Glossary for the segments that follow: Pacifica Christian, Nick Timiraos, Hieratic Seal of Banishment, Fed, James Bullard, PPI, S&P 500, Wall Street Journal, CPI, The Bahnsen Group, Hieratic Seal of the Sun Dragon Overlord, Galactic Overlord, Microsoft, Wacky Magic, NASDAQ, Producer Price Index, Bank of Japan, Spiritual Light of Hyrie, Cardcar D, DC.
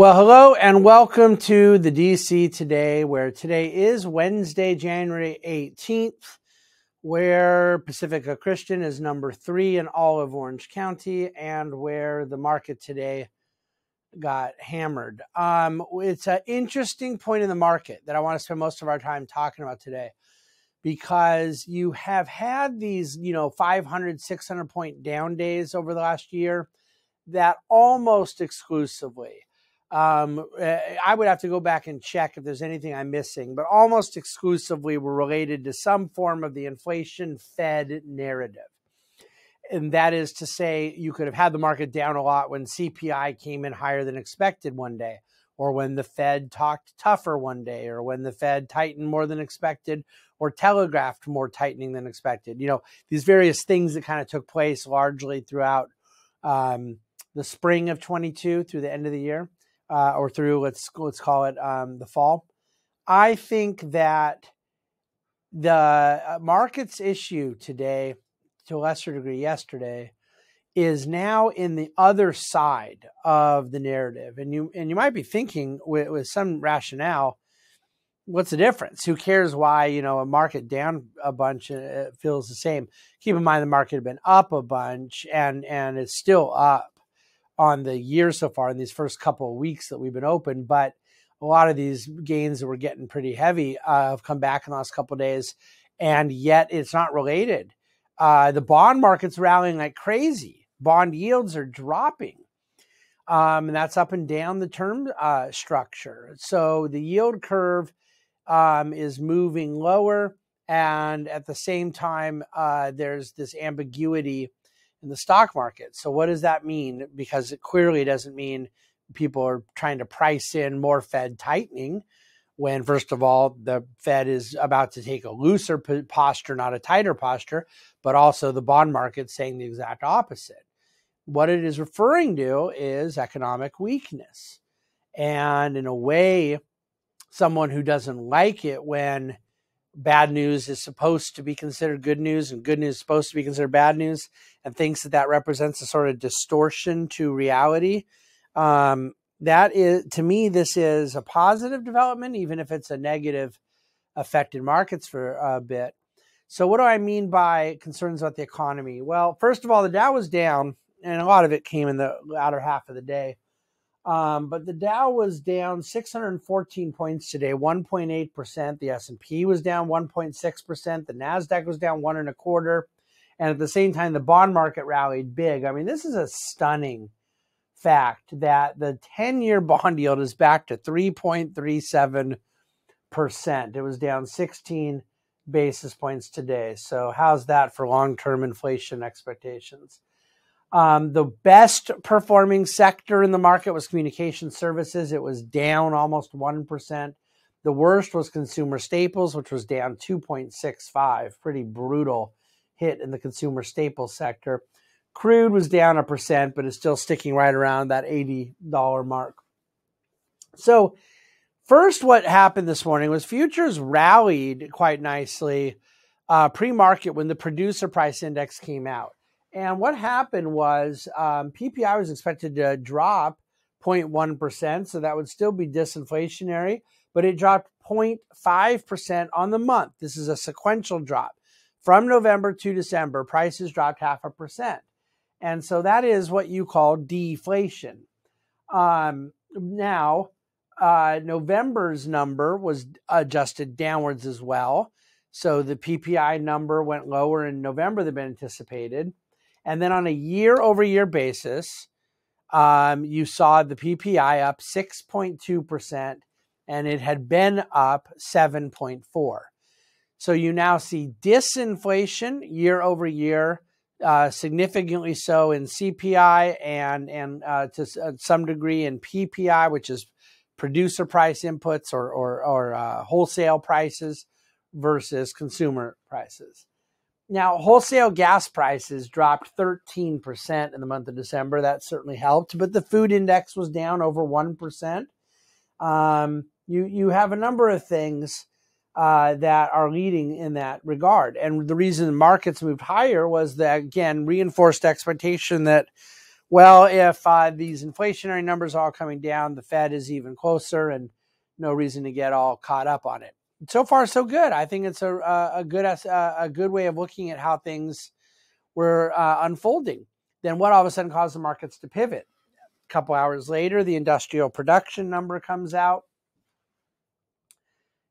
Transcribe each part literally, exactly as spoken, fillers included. Well, hello and welcome to the D C Today, where today is Wednesday, January eighteenth, where Pacifica Christian is number three in all of Orange County and where the market today got hammered. Um, it's an interesting point in the market that I want to spend most of our time talking about today, because you have had these, you know, five hundred, six hundred point down days over the last year that almost exclusively Um, I would have to go back and check if there's anything I'm missing, but almost exclusively were related to some form of the inflation Fed narrative. And that is to say, you could have had the market down a lot when C P I came in higher than expected one day, or when the Fed talked tougher one day, or when the Fed tightened more than expected, or telegraphed more tightening than expected. You know, these various things that kind of took place largely throughout um, the spring of twenty-two through the end of the year. Uh, or through, let's let's call it um, the fall. I think that the market's issue today, to a lesser degree yesterday, is now in the other side of the narrative. And you and you might be thinking with, with some rationale, what's the difference? Who cares why, you know, a market down a bunch it feels the same? Keep in mind the market had been up a bunch and and it's still up on the year so far in these first couple of weeks that we've been open, but a lot of these gains that were getting pretty heavy uh, have come back in the last couple of days, and yet it's not related. Uh, the bond market's rallying like crazy. Bond yields are dropping, um, and that's up and down the term uh, structure. So the yield curve um, is moving lower, and at the same time, uh, there's this ambiguity in the stock market. So what does that mean? Because it clearly doesn't mean people are trying to price in more Fed tightening when, first of all, the Fed is about to take a looser posture, not a tighter posture, but also the bond market saying the exact opposite. What it is referring to is economic weakness. And in a way, someone who doesn't like it when bad news is supposed to be considered good news and good news is supposed to be considered bad news, and thinks that that represents a sort of distortion to reality. Um, that is, to me, this is a positive development, even if it's a negative, affected markets for a bit. So what do I mean by concerns about the economy? Well, first of all, the Dow was down, and a lot of it came in the latter half of the day. Um, but the Dow was down six hundred fourteen points today, one point eight percent. The S and P was down one point six percent. The NASDAQ was down one and a quarter. And at the same time, the bond market rallied big. I mean, this is a stunning fact that the ten-year bond yield is back to three point three seven percent. It was down sixteen basis points today. So how's that for long-term inflation expectations? Um, the best performing sector in the market was communication services. It was down almost one percent. The worst was consumer staples, which was down two point six five. Pretty brutal hit in the consumer staples sector. Crude was down a percent, but is still sticking right around that eighty dollar mark. So first, what happened this morning was futures rallied quite nicely uh, pre-market when the producer price index came out. And what happened was um, P P I was expected to drop zero point one percent, so that would still be disinflationary, but it dropped zero point five percent on the month. This is a sequential drop. From November to December, prices dropped half a percent. And so that is what you call deflation. Um, now, uh, November's number was adjusted downwards as well. So the P P I number went lower in November than anticipated. And then on a year-over-year basis, um, you saw the P P I up six point two percent, and it had been up seven point four. So you now see disinflation year-over-year, uh, significantly so in C P I and, and uh, to some degree in P P I, which is producer price inputs or, or, or uh, wholesale prices versus consumer prices. Now, wholesale gas prices dropped thirteen percent in the month of December. That certainly helped, but the food index was down over one percent. Um, you, you have a number of things uh, that are leading in that regard. And the reason the markets moved higher was that, again, reinforced expectation that well, if uh, these inflationary numbers are all coming down, the Fed is even closer and no reason to get all caught up on it. So far, so good. I think it's a, a good a good way of looking at how things were uh, unfolding. Then what all of a sudden caused the markets to pivot? A couple hours later, the industrial production number comes out.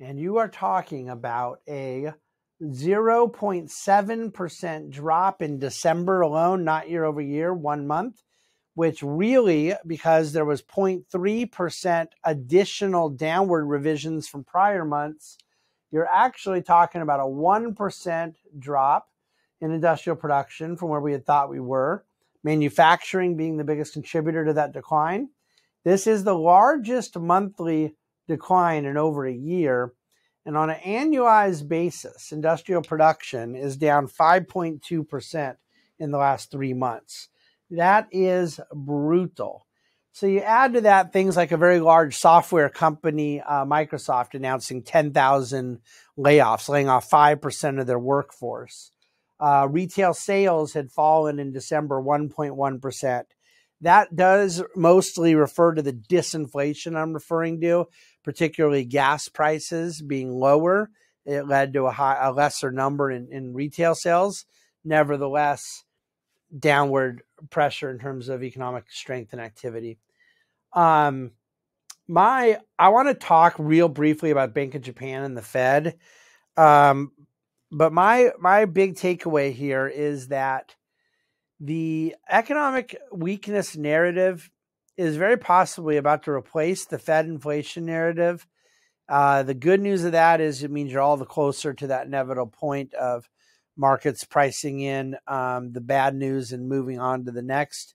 And you are talking about a zero point seven percent drop in December alone, not year over year, one month, which really, because there was zero point three percent additional downward revisions from prior months, you're actually talking about a one percent drop in industrial production from where we had thought we were, manufacturing being the biggest contributor to that decline. This is the largest monthly decline in over a year. And on an annualized basis, industrial production is down five point two percent in the last three months. That is brutal. So you add to that things like a very large software company, uh, Microsoft, announcing ten thousand layoffs, laying off five percent of their workforce. Uh, retail sales had fallen in December one point one percent. That does mostly refer to the disinflation I'm referring to, particularly gas prices being lower. It led to a, high, a lesser number in, in retail sales. Nevertheless, downward pressure in terms of economic strength and activity. Um, my, I want to talk real briefly about Bank of Japan and the Fed. Um, but my my big takeaway here is that the economic weakness narrative is very possibly about to replace the Fed inflation narrative. Uh, the good news of that is it means you're all the closer to that inevitable point of markets pricing in um, the bad news and moving on to the next.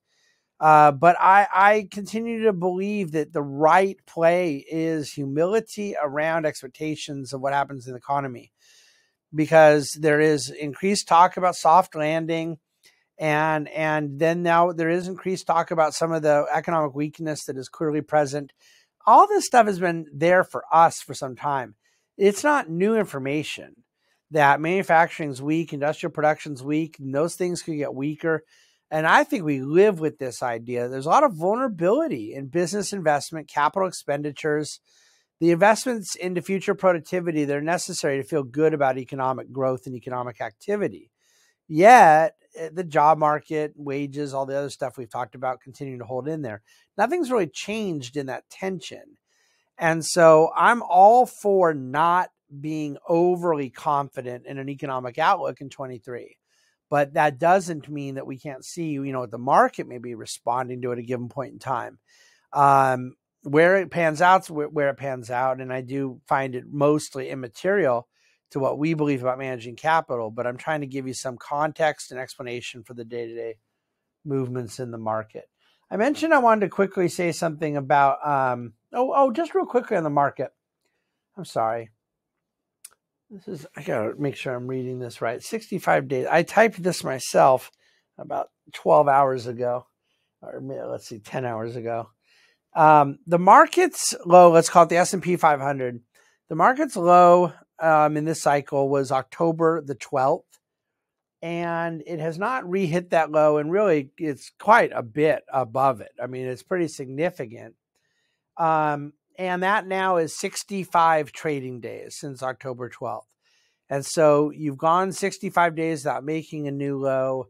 Uh, but I, I continue to believe that the right play is humility around expectations of what happens in the economy, because there is increased talk about soft landing. And and then now there is increased talk about some of the economic weakness that is clearly present. All this stuff has been there for us for some time. It's not new information that manufacturing's weak, industrial production's weak, and those things could get weaker. And I think we live with this idea. There's a lot of vulnerability in business investment, capital expenditures, the investments into future productivity that are necessary to feel good about economic growth and economic activity. Yet the job market, wages, all the other stuff we've talked about continuing to hold in there. Nothing's really changed in that tension. And so I'm all for not being overly confident in an economic outlook in twenty-three. But that doesn't mean that we can't see, you know, the market may be responding to at a given point in time. Um, where it pans out, where it pans out. And I do find it mostly immaterial to what we believe about managing capital, but I'm trying to give you some context and explanation for the day-to-day movements in the market. I mentioned I wanted to quickly say something about, um, oh, oh, just real quickly on the market. I'm sorry. This is, I gotta make sure I'm reading this right. sixty-five days. I typed this myself about twelve hours ago, or let's see, ten hours ago. Um, the market's low, let's call it the S and P five hundred. The market's low Um, in this cycle was October the twelfth, and it has not re-hit that low, and really it's quite a bit above it. I mean, it's pretty significant. Um, and that now is sixty-five trading days since October twelfth. And so you've gone sixty-five days without making a new low,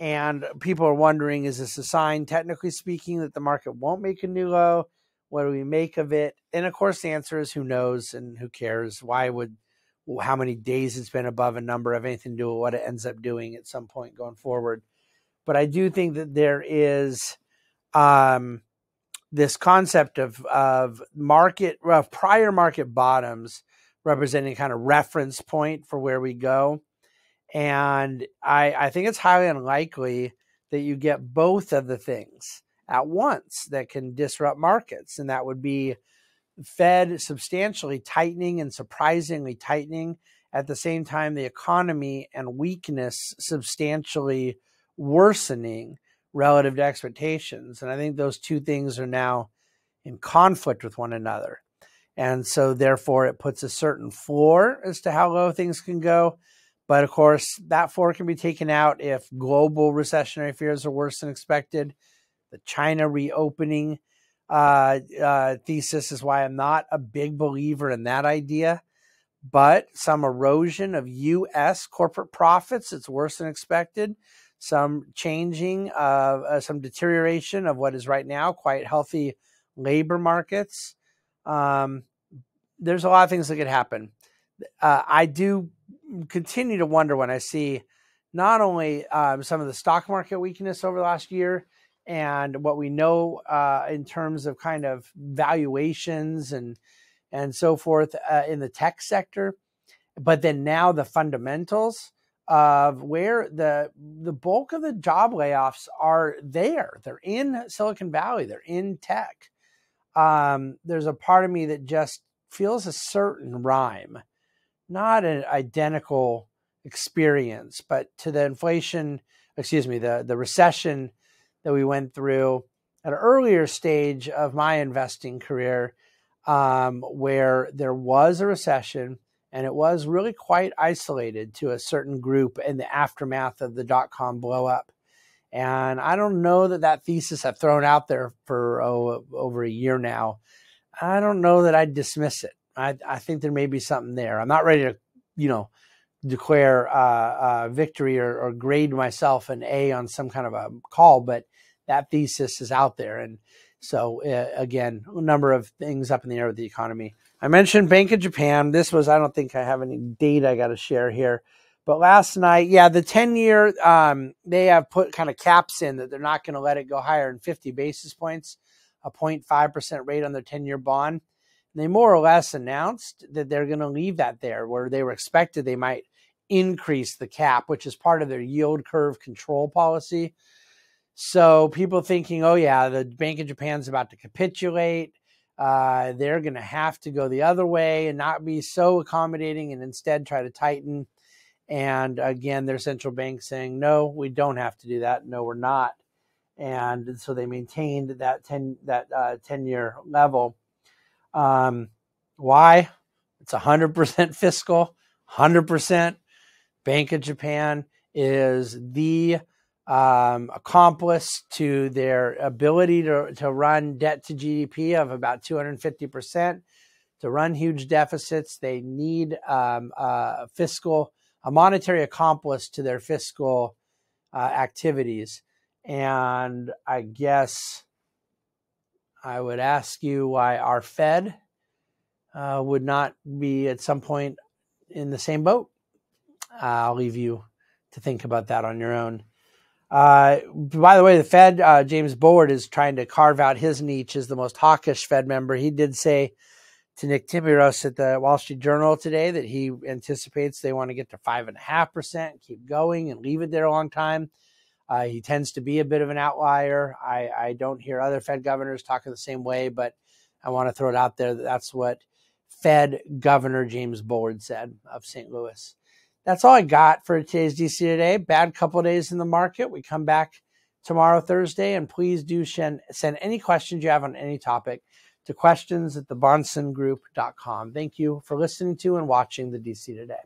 and people are wondering, is this a sign, technically speaking, that the market won't make a new low? What do we make of it? And of course, the answer is who knows and who cares? Why would, how many days it's been above a number of anything to do with what it ends up doing at some point going forward. But I do think that there is um, this concept of, of market, of prior market bottoms representing kind of reference point for where we go. And I, I think it's highly unlikely that you get both of the things at once that can disrupt markets. And that would be Fed substantially tightening and surprisingly tightening. At the same time, the economy and weakness substantially worsening relative to expectations. And I think those two things are now in conflict with one another. And so therefore it puts a certain floor as to how low things can go. But of course, that floor can be taken out if global recessionary fears are worse than expected. The China reopening uh, uh, thesis is why I'm not a big believer in that idea. But some erosion of U S corporate profits, it's worse than expected. Some changing, uh, uh, some deterioration of what is right now quite healthy labor markets. Um, there's a lot of things that could happen. Uh, I do continue to wonder when I see not only um, some of the stock market weakness over the last year and what we know uh, in terms of kind of valuations and and so forth uh, in the tech sector, but then now the fundamentals of where the the bulk of the job layoffs are there. They're in Silicon Valley. They're in tech. Um, there's a part of me that just feels a certain rhyme, not an identical experience, but to the inflation, excuse me, the, the recession that we went through at an earlier stage of my investing career, um, where there was a recession and it was really quite isolated to a certain group in the aftermath of the dot-com blow up. And I don't know that that thesis I've thrown out there for oh, over a year now, I don't know that I'd dismiss it. I, I think there may be something there. I'm not ready to, you know, declare uh, uh, victory or, or grade myself an A on some kind of a call, but that thesis is out there. And so, uh, again, a number of things up in the air with the economy. I mentioned Bank of Japan. This was, I don't think I have any data I got to share here. But last night, yeah, the ten-year, um, they have put kind of caps in that they're not going to let it go higher than fifty basis points, a zero point five percent rate on their ten-year bond. And they more or less announced that they're going to leave that there, where they were expected they might increase the cap, which is part of their yield curve control policy. So people thinking, oh, yeah, the Bank of Japan's about to capitulate. Uh, they're going to have to go the other way and not be so accommodating and instead try to tighten. And again, their central bank saying, no, we don't have to do that. No, we're not. And so they maintained that ten, that uh, ten-year level. Um, why? It's one hundred percent fiscal, one hundred percent. Bank of Japan is the um, accomplice to their ability to, to run debt to G D P of about two hundred fifty percent, to run huge deficits. They need um, uh, fiscal a monetary accomplice to their fiscal uh, activities. And I guess I would ask you why our Fed uh, would not be at some point in the same boat. Uh, I'll leave you to think about that on your own. Uh, by the way, the Fed, uh, James Bullard, is trying to carve out his niche as the most hawkish Fed member. He did say to Nick Timiraos at the Wall Street Journal today that he anticipates they want to get to five point five percent, keep going, and leave it there a long time. Uh, he tends to be a bit of an outlier. I, I don't hear other Fed governors talking the same way, but I want to throw it out there that that's what Fed Governor James Bullard said of Saint Louis. That's all I got for today's D C Today. Bad couple of days in the market. We come back tomorrow, Thursday, and please do send, send any questions you have on any topic to questions at the bahnsen group dot com. Thank you for listening to and watching the D C Today.